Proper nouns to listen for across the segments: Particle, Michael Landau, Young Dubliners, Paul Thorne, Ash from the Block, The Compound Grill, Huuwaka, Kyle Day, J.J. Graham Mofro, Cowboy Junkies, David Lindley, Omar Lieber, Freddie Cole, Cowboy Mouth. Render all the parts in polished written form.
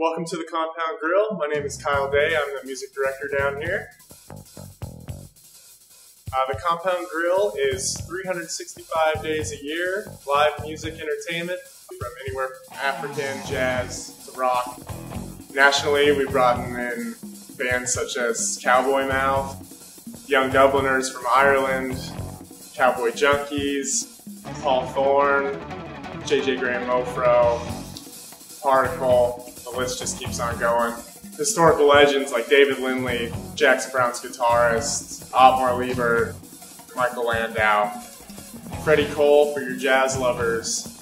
Welcome to The Compound Grill. My name is Kyle Day. I'm the music director down here. The Compound Grill is 365 days a year, live music entertainment from anywhere from African, jazz, to rock. Nationally, we've brought in bands such as Cowboy Mouth, Young Dubliners from Ireland, Cowboy Junkies, Paul Thorne, J.J. Graham Mofro, Particle. The list just keeps on going. Historical legends like David Lindley, Jackson Brown's guitarist, Omar Lieber, Michael Landau, Freddie Cole for your jazz lovers.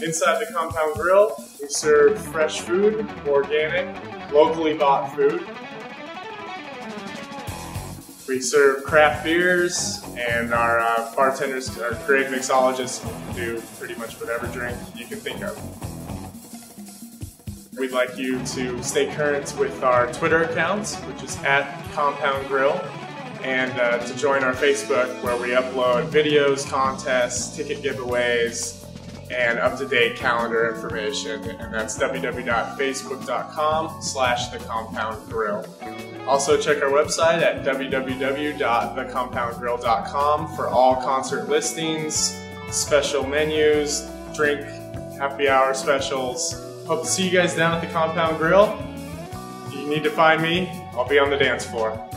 Inside the Compound Grill, we serve fresh food, organic, locally bought food. We serve craft beers, and our bartenders, our great mixologists, do pretty much whatever drink you can think of. We'd like you to stay current with our Twitter accounts, which is @CompoundGrill, and to join our Facebook, where we upload videos, contests, ticket giveaways, and up-to-date calendar information, and that's www.facebook.com/thecompoundgrill. Also check our website at www.thecompoundgrill.com for all concert listings, special menus, drink, happy hour specials. Hope to see you guys down at the Compound Grill. If you need to find me, I'll be on the dance floor.